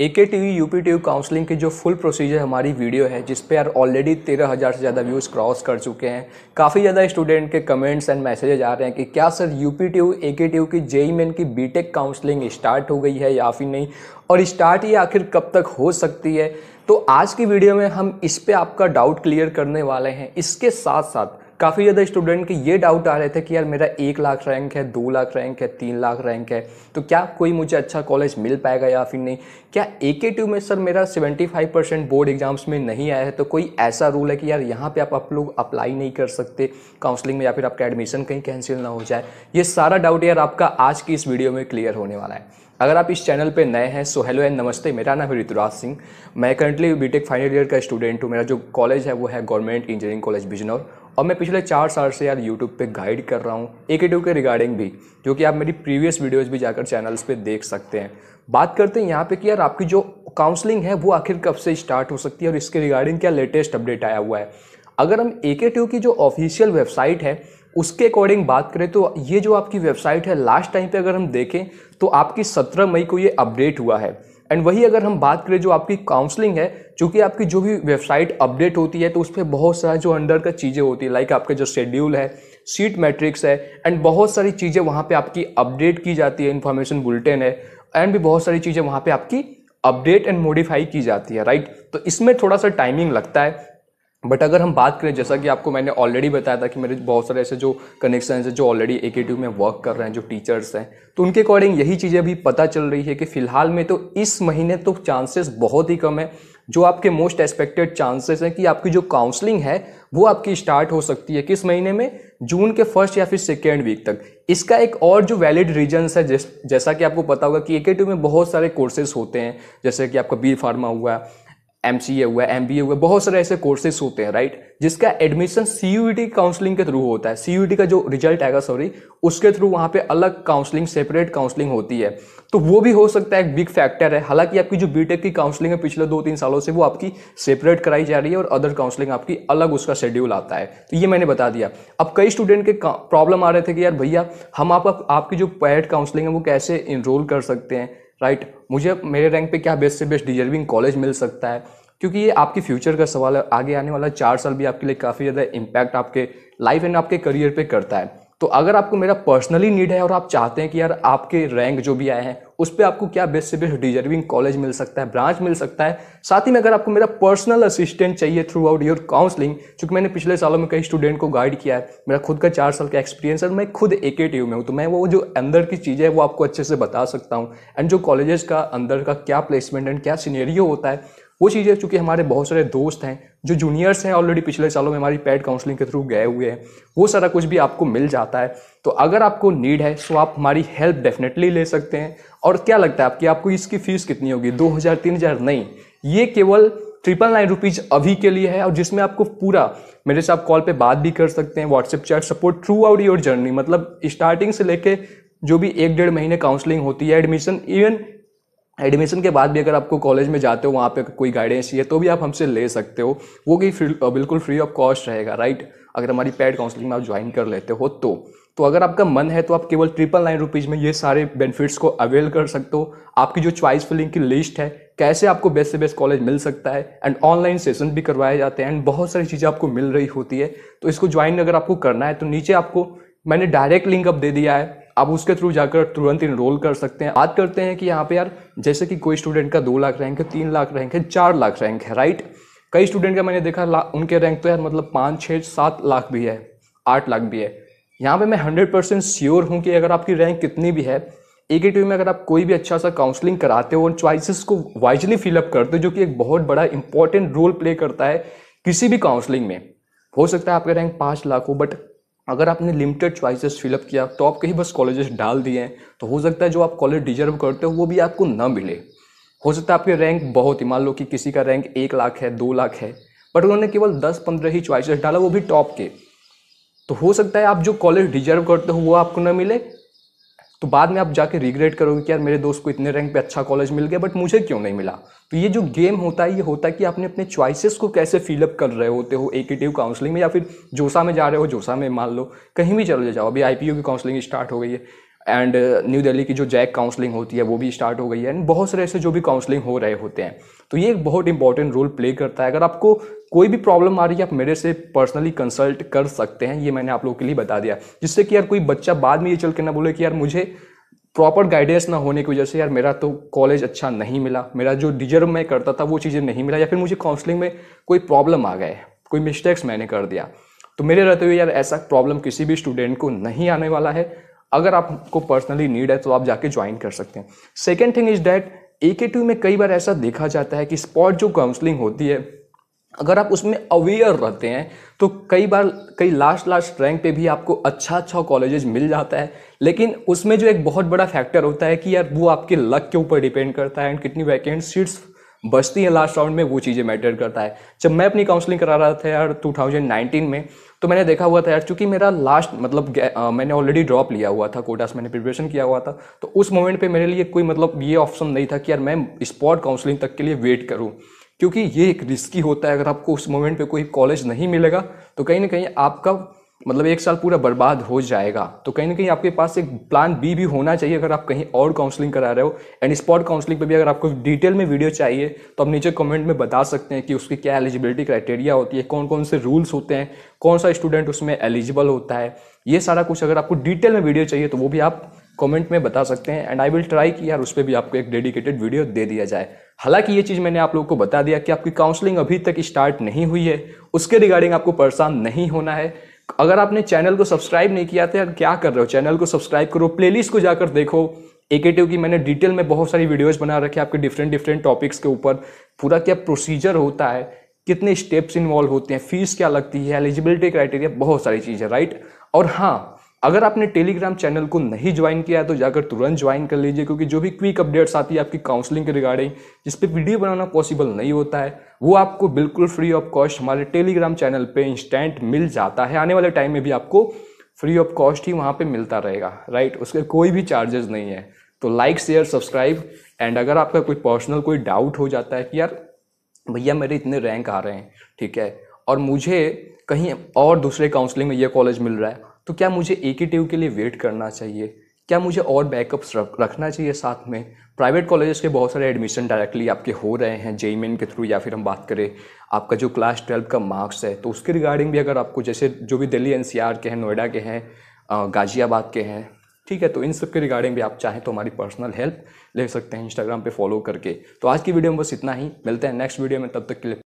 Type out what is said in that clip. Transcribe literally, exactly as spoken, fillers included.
AKTU UPTU counselling की जो full procedure हमारी वीडियो है, जिस पे यार ऑलरेडी तेरह हज़ार से ज़्यादा व्यूज़ क्रॉस कर चुके हैं। काफ़ी ज़्यादा स्टूडेंट के कमेंट्स एंड मैसेजेज आ रहे हैं कि क्या सर यूपीटीयू एकेटीयू की जेई मेन की बीटेक काउंसलिंग स्टार्ट हो गई है या फिर नहीं, और स्टार्ट ये आखिर कब तक हो सकती है। तो आज की वीडियो में हम इस पर आपका डाउट क्लियर करने वाले हैं। इसके साथ साथ काफ़ी ज़्यादा स्टूडेंट के ये डाउट आ रहे थे कि यार मेरा एक लाख रैंक है, दो लाख रैंक है, तीन लाख रैंक है, तो क्या कोई मुझे अच्छा कॉलेज मिल पाएगा या फिर नहीं। क्या एकेटीयू में सर मेरा पचहत्तर परसेंट बोर्ड एग्जाम्स में नहीं आया है तो कोई ऐसा रूल है कि यार यहाँ पे आप आप लोग अप्लाई नहीं कर सकते काउंसलिंग में, या फिर आपका एडमिशन कहीं कैंसिल ना हो जाए। ये सारा डाउट यार आपका आज की इस वीडियो में क्लियर होने वाला है। अगर आप इस चैनल पे नए हैं सो हेलो एंड नमस्ते, मेरा नाम है ऋतुराज सिंह। मैं करंटली बीटेक फाइनल ईयर का स्टूडेंट हूँ। मेरा जो कॉलेज है वो है गवर्नमेंट इंजीनियरिंग कॉलेज बिजनौर, और मैं पिछले चार साल से यार यूट्यूब पे गाइड कर रहा हूँ एकेटीयू के रिगार्डिंग भी, जो कि आप मेरी प्रीवियस वीडियोज़ भी जाकर चैनल्स पे देख सकते हैं। बात करते हैं यहाँ पे कि यार आपकी जो काउंसलिंग है वो आखिर कब से स्टार्ट हो सकती है और इसके रिगार्डिंग क्या लेटेस्ट अपडेट आया हुआ है। अगर हम एकेटीयू की जो ऑफिशियल वेबसाइट है उसके अकॉर्डिंग बात करें तो ये जो आपकी वेबसाइट है लास्ट टाइम पे अगर हम देखें तो आपकी सत्रह मई को ये अपडेट हुआ है। एंड वही अगर हम बात करें जो आपकी काउंसलिंग है, चूँकि आपकी जो भी वेबसाइट अपडेट होती है तो उस पर बहुत सारा जो अंडर का चीज़ें होती है, लाइक आपका जो शेड्यूल है, सीट मैट्रिक्स है, एंड बहुत सारी चीज़ें वहाँ पे आपकी अपडेट की जाती है। इन्फॉर्मेशन बुलेटिन है एंड भी बहुत सारी चीज़ें वहाँ पे आपकी अपडेट एंड मॉडिफाई की जाती है, राइट। तो इसमें थोड़ा सा टाइमिंग लगता है। बट अगर हम बात करें, जैसा कि आपको मैंने ऑलरेडी बताया था कि मेरे बहुत सारे ऐसे जो कनेक्शन हैं जो ऑलरेडी एकेटीयू में वर्क कर रहे हैं, जो टीचर्स हैं, तो उनके अकॉर्डिंग यही चीज़ें भी पता चल रही है कि फ़िलहाल में तो इस महीने तो चांसेस बहुत ही कम है। जो आपके मोस्ट एक्सपेक्टेड चांसेस हैं कि आपकी जो काउंसलिंग है वो आपकी स्टार्ट हो सकती है किस महीने में, जून के फर्स्ट या फिर सेकेंड वीक तक। इसका एक और जो वैलिड रीजन्स है, जैस, जैसा कि आपको पता होगा कि एकेटीयू में बहुत सारे कोर्सेज होते हैं, जैसे कि आपका बी फार्मा हुआ, एम सी ए हुआ, एम बी ए हुआ, बहुत सारे ऐसे कोर्सेस होते हैं, राइट, जिसका एडमिशन सीयूईटी काउंसलिंग के थ्रू होता है। सीयूईटी का जो रिजल्ट आएगा सॉरी उसके थ्रू वहाँ पे अलग काउंसलिंग, सेपरेट काउंसलिंग होती है, तो वो भी हो सकता है, एक बिग फैक्टर है। हालांकि आपकी जो बीटेक की काउंसलिंग है पिछले दो तीन सालों से वो आपकी सेपरेट कराई जा रही है और अदर काउंसलिंग आपकी अलग, उसका शेड्यूल आता है। तो ये मैंने बता दिया। अब कई स्टूडेंट के प्रॉब्लम आ रहे थे कि यार भैया हम आप, आप, आपकी जो पेड काउंसलिंग है वो कैसे इनरोल कर सकते हैं, राइट right. मुझे मेरे रैंक पे क्या बेस्ट से बेस्ट डिजर्विंग कॉलेज मिल सकता है, क्योंकि ये आपकी फ्यूचर का सवाल है। आगे आने वाला चार साल भी आपके लिए काफ़ी ज़्यादा इम्पैक्ट आपके लाइफ एंड आपके करियर पे करता है। तो अगर आपको मेरा पर्सनली नीड है और आप चाहते हैं कि यार आपके रैंक जो भी आए हैं उस पर आपको क्या बेस्ट से बेस्ट डिजर्विंग कॉलेज मिल सकता है, ब्रांच मिल सकता है, साथ ही में अगर आपको मेरा पर्सनल असिस्टेंट चाहिए थ्रू आउट योर काउंसलिंग, चूँकि मैंने पिछले सालों में कई स्टूडेंट को गाइड किया है, मेरा खुद का चार साल का एक्सपीरियंस है, मैं खुद एकेटीयू में हूँ, तो मैं वो जो अंदर की चीज़ें हैं वो आपको अच्छे से बता सकता हूँ। एंड जो कॉलेजेस का अंदर का क्या प्लेसमेंट एंड क्या सिनेरियो होता है वो चीज़ें, चूँकि हमारे बहुत सारे दोस्त हैं जो जूनियर्स हैं ऑलरेडी पिछले सालों में हमारी पेड काउंसलिंग के थ्रू गए हुए हैं, वो सारा कुछ भी आपको मिल जाता है। तो अगर आपको नीड है सो आप हमारी हेल्प डेफिनेटली ले सकते हैं। और क्या लगता है आपकी आपको इसकी फ़ीस कितनी होगी, दो हज़ार, तीन हज़ार? नहीं, ये केवल ट्रिपल नाइन रुपीज़ अभी के लिए है, और जिसमें आपको पूरा मेरे से आप कॉल पर बात भी कर सकते हैं, WhatsApp chat support throughout your journey, मतलब स्टार्टिंग से लेके जो भी एक डेढ़ महीने काउंसलिंग होती है, एडमिशन, इवन एडमिशन के बाद भी अगर आपको कॉलेज में जाते हो वहाँ पे कोई गाइडेंस चाहिए तो भी आप हमसे ले सकते हो, वो कि फ्री, बिल्कुल फ्री ऑफ कॉस्ट रहेगा, राइट, अगर हमारी पेड काउंसलिंग में आप ज्वाइन कर लेते हो तो। तो अगर आपका मन है तो आप केवल ट्रिपल नाइन रुपीज़ में ये सारे बेनिफिट्स को अवेल कर सकते हो। आपकी जो चॉइस फिलिंग की लिस्ट है, कैसे आपको बेस्ट से बेस्ट कॉलेज मिल सकता है, एंड ऑनलाइन सेशन भी करवाए जाते हैं, एंड बहुत सारी चीज़ें आपको मिल रही होती है। तो इसको ज्वाइन अगर आपको करना है तो नीचे आपको मैंने डायरेक्ट लिंक अब दे दिया है, आप उसके थ्रू जाकर तुरंत इनरोल कर सकते हैं। बात करते हैं कि यहाँ पे यार जैसे कि कोई स्टूडेंट का दो लाख रैंक है, तीन लाख रैंक है, चार लाख रैंक है, राइट। कई स्टूडेंट का मैंने देखा उनके रैंक तो यार मतलब पाँच छः सात लाख भी है, आठ लाख भी है। यहाँ पे मैं हंड्रेड परसेंट श्योर हूँ कि अगर आपकी रैंक कितनी भी है, एकेटीयू में अगर आप कोई भी अच्छा सा काउंसलिंग कराते हो और चॉइसेस को वाइजली फिलअप करते हो, जो कि एक बहुत बड़ा इंपॉर्टेंट रोल प्ले करता है किसी भी काउंसलिंग में। हो सकता है आपका रैंक पाँच लाख हो, बट अगर आपने लिमिटेड चॉइसेस फिलअप किया, टॉप के ही बस कॉलेजेस डाल दिए हैं, तो हो सकता है जो आप कॉलेज डिजर्व करते हो वो भी आपको ना मिले। हो सकता है आपके रैंक बहुत ही, मान लो कि किसी का रैंक एक लाख है, दो लाख है, बट उन्होंने केवल दस पंद्रह ही चॉइसेस डाला, वो भी टॉप के, तो हो सकता है आप जो कॉलेज डिजर्व करते हो वो आपको ना मिले। तो बाद में आप जाके रिग्रेट करोगे कि यार मेरे दोस्त को इतने रैंक पे अच्छा कॉलेज मिल गया बट मुझे क्यों नहीं मिला। तो ये जो गेम होता है ये होता है कि आपने अपने चॉइसेस को कैसे फिलअप कर रहे होते हो एकेटीयू काउंसलिंग में, या फिर जोसा में जा रहे हो, जोसा में मान लो, कहीं भी चले जाओ, अभी आईपीयू की काउंसलिंग स्टार्ट हो गई है, एंड न्यू दिल्ली की जो जैक काउंसलिंग होती है वो भी स्टार्ट हो गई है, एंड बहुत सारे ऐसे जो भी काउंसलिंग हो रहे होते हैं। तो ये एक बहुत इंपॉर्टेंट रोल प्ले करता है। अगर आपको कोई भी प्रॉब्लम आ रही है आप मेरे से पर्सनली कंसल्ट कर सकते हैं, ये मैंने आप लोगों के लिए बता दिया, जिससे कि यार कोई बच्चा बाद में ये चल के ना बोले कि यार मुझे प्रॉपर गाइडेंस ना होने की वजह से यार मेरा तो कॉलेज अच्छा नहीं मिला, मेरा जो डिजर्व मैं करता था वो चीज़ें नहीं मिला, या फिर मुझे काउंसलिंग में कोई प्रॉब्लम आ गए, कोई मिस्टेक्स मैंने कर दिया। तो मेरे रहते हुए यार ऐसा प्रॉब्लम किसी भी स्टूडेंट को नहीं आने वाला है। अगर आपको पर्सनली नीड है तो आप जाके ज्वाइन कर सकते हैं। Second thing is that AKTU में कई बार ऐसा देखा जाता है कि स्पॉट जो काउंसलिंग होती है अगर आप उसमें अवेयर रहते हैं तो कई बार कई लास्ट लास्ट रैंक पे भी आपको अच्छा अच्छा कॉलेजेस मिल जाता है, लेकिन उसमें जो एक बहुत बड़ा फैक्टर होता है कि यार वो आपके लक के ऊपर डिपेंड करता है एंड कितनी वैकेंट सीट्स बचती है लास्ट राउंड में, वो चीज़ें मैटर करता है। जब मैं अपनी काउंसलिंग करा रहा था यार दो हज़ार उन्नीस में, तो मैंने देखा हुआ था यार चूँकि मेरा लास्ट मतलब आ, मैंने ऑलरेडी ड्रॉप लिया हुआ था कोटा से, मैंने प्रिपरेशन किया हुआ था, तो उस मोमेंट पे मेरे लिए कोई मतलब ये ऑप्शन नहीं था कि यार मैं स्पॉट काउंसलिंग तक के लिए वेट करूँ, क्योंकि ये एक रिस्की होता है। अगर आपको उस मोमेंट पर कोई कॉलेज नहीं मिलेगा तो कहीं ना कहीं आपका मतलब एक साल पूरा बर्बाद हो जाएगा। तो कहीं ना कहीं आपके पास एक प्लान बी भी होना चाहिए अगर आप कहीं और काउंसलिंग करा रहे हो। एंड स्पॉट काउंसलिंग पे भी अगर आपको डिटेल में वीडियो चाहिए तो आप नीचे कमेंट में बता सकते हैं कि उसकी क्या एलिजिबिलिटी क्राइटेरिया होती है, कौन कौन से रूल्स होते हैं, कौन सा स्टूडेंट उसमें एलिजिबल होता है, ये सारा कुछ अगर आपको डिटेल में वीडियो चाहिए तो वो भी आप कमेंट में बता सकते हैं। एंड आई विल ट्राई कि यार उस पर भी आपको एक डेडिकेटेड वीडियो दे दिया जाए। हालांकि ये चीज़ मैंने आप लोगों को बता दिया कि आपकी काउंसलिंग अभी तक स्टार्ट नहीं हुई है, उसके रिगार्डिंग आपको परेशान नहीं होना है। अगर आपने चैनल को सब्सक्राइब नहीं किया तो यार क्या कर रहे हो, चैनल को सब्सक्राइब करो, प्लेलिस्ट को जाकर देखो। एकेटीयू की मैंने डिटेल में बहुत सारी वीडियोस बना रखी है आपके डिफरेंट डिफरेंट टॉपिक्स के ऊपर, पूरा क्या प्रोसीजर होता है, कितने स्टेप्स इन्वॉल्व होते हैं, फीस क्या लगती है, एलिजिबिलिटी क्राइटेरिया, बहुत सारी चीज़ें, राइट। और हाँ, अगर आपने टेलीग्राम चैनल को नहीं ज्वाइन किया है तो जाकर तुरंत ज्वाइन कर लीजिए, क्योंकि जो भी क्विक अपडेट्स आती है आपकी काउंसलिंग के रिगार्डिंग जिस पे वीडियो बनाना पॉसिबल नहीं होता है वो आपको बिल्कुल फ्री ऑफ कॉस्ट हमारे टेलीग्राम चैनल पे इंस्टेंट मिल जाता है। आने वाले टाइम में भी आपको फ्री ऑफ कॉस्ट ही वहाँ पर मिलता रहेगा, राइट, उसके कोई भी चार्जेस नहीं है। तो लाइक शेयर सब्सक्राइब, एंड अगर आपका कोई पर्सनल कोई डाउट हो जाता है कि यार भैया मेरे इतने रैंक आ रहे हैं, ठीक है, और मुझे कहीं और दूसरे काउंसलिंग में ये कॉलेज मिल रहा है, तो क्या मुझे एकेटीयू के लिए वेट करना चाहिए, क्या मुझे और बैकअप्स रखना चाहिए साथ में? प्राइवेट कॉलेजेस के बहुत सारे एडमिशन डायरेक्टली आपके हो रहे हैं जेई मेन के थ्रू, या फिर हम बात करें आपका जो क्लास ट्वेल्व का मार्क्स है तो उसके रिगार्डिंग भी अगर आपको, जैसे जो भी दिल्ली एनसीआर के हैं, नोएडा के हैं, गाज़ियाबाद के हैं, ठीक है, तो इन सब के रिगार्डिंग भी आप चाहें तो हमारी पर्सनल हेल्प ले सकते हैं इंस्टाग्राम पर फॉलो करके। तो आज की वीडियो में बस इतना ही, मिलते हैं नेक्स्ट वीडियो में, तब तक के लिए।